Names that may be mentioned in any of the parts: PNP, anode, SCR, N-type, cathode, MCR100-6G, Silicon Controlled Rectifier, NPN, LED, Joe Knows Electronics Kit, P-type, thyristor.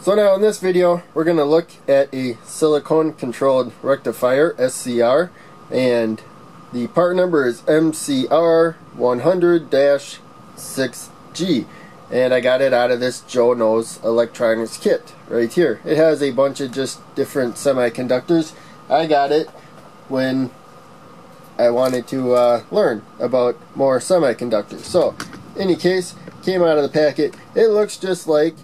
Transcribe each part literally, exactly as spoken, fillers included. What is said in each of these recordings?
So now in this video we're going to look at a silicone controlled rectifier, S C R, and the part number is M C R one hundred dash six G, and I got it out of this Joe Knows Electronics Kit right here. It has a bunch of just different semiconductors. I got it when I wanted to uh, learn about more semiconductors. So in any case, came out of the packet. It looks just like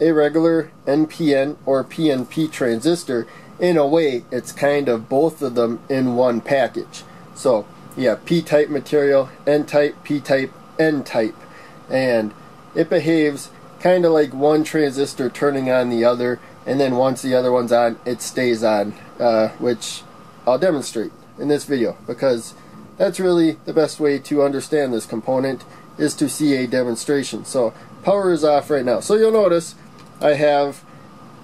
a regular N P N or P N P transistor. In a way, it's kind of both of them in one package. So yeah, P-type material, N-type, P-type, N-type, and it behaves kind of like one transistor turning on the other, and then once the other one's on, it stays on, uh, which I'll demonstrate in this video, because that's really the best way to understand this component, is to see a demonstration. So power is off right now. So you'll notice I have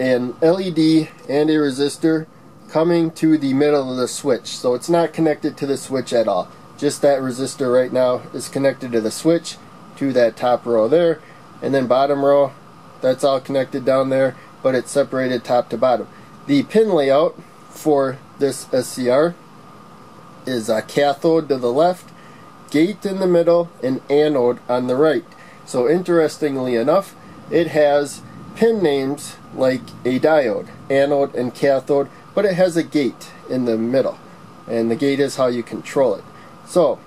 an L E D and a resistor coming to the middle of the switch. So it's not connected to the switch at all. Just that resistor right now is connected to the switch, to that top row there, and then bottom row, that's all connected down there, but it's separated top to bottom. The pin layout for this S C R is a cathode to the left, gate in the middle, and anode on the right. So interestingly enough, it has pin names like a diode, anode and cathode, but it has a gate in the middle, and the gate is how you control it. So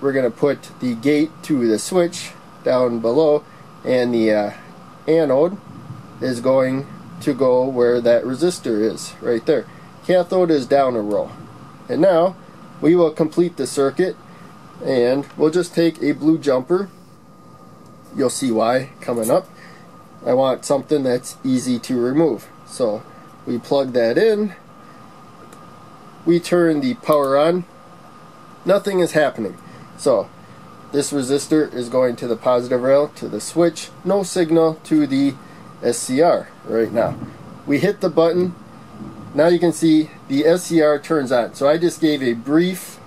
we're going to put the gate to the switch down below, and the uh, anode is going to go where that resistor is right there. Cathode is down a row. And now we will complete the circuit, and we'll just take a blue jumper. You'll see why coming up. I want something that's easy to remove. So we plug that in, we turn the power on, nothing is happening. So this resistor is going to the positive rail, to the switch, no signal to the S C R right now. We hit the button, now you can see the S C R turns on. So I just gave a brief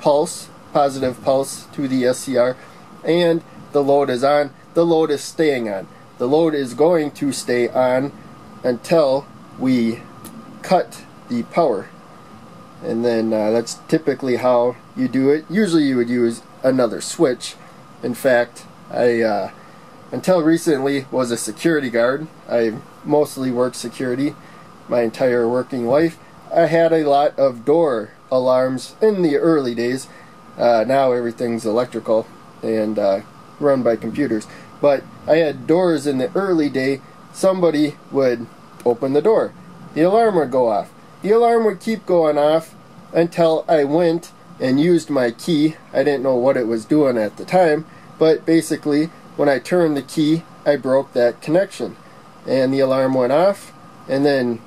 pulse, positive pulse to the S C R, and the load is on, the load is staying on. The load is going to stay on until we cut the power, and then uh, that's typically how you do it. Usually you would use another switch. In fact, I uh, until recently was a security guard. I mostly worked security my entire working life. I had a lot of door alarms in the early days. Uh, now everything's electrical and uh, run by computers, but I had doors in the early day. Somebody would open the door, the alarm would go off, the alarm would keep going off until I went and used my key. I didn't know what it was doing at the time, but basically when I turned the key, I broke that connection and the alarm went off, and then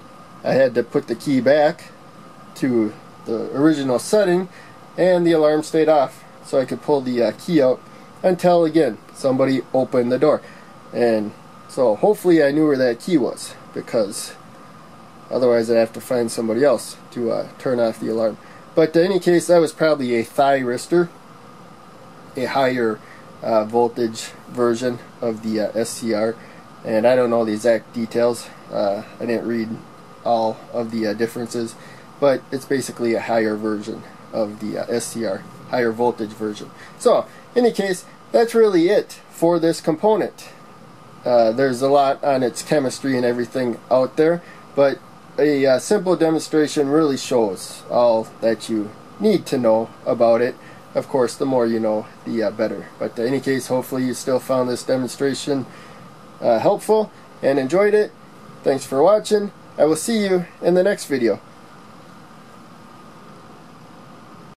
I had to put the key back to the original setting, and the alarm stayed off, so I could pull the uh, key out until again somebody opened the door. And so hopefully I knew where that key was, because otherwise I'd have to find somebody else to uh, turn off the alarm. But in any case, that was probably a thyristor, a higher uh, voltage version of the uh, S C R, and I don't know the exact details. uh, I didn't read all of the uh, differences, but it's basically a higher version of the uh, S C R, higher voltage version. So in any case, that's really it for this component. Uh, there's a lot on its chemistry and everything out there, but a uh, simple demonstration really shows all that you need to know about it. Of course, the more you know, the uh, better. But in any case, hopefully you still found this demonstration uh, helpful and enjoyed it. Thanks for watching. I will see you in the next video.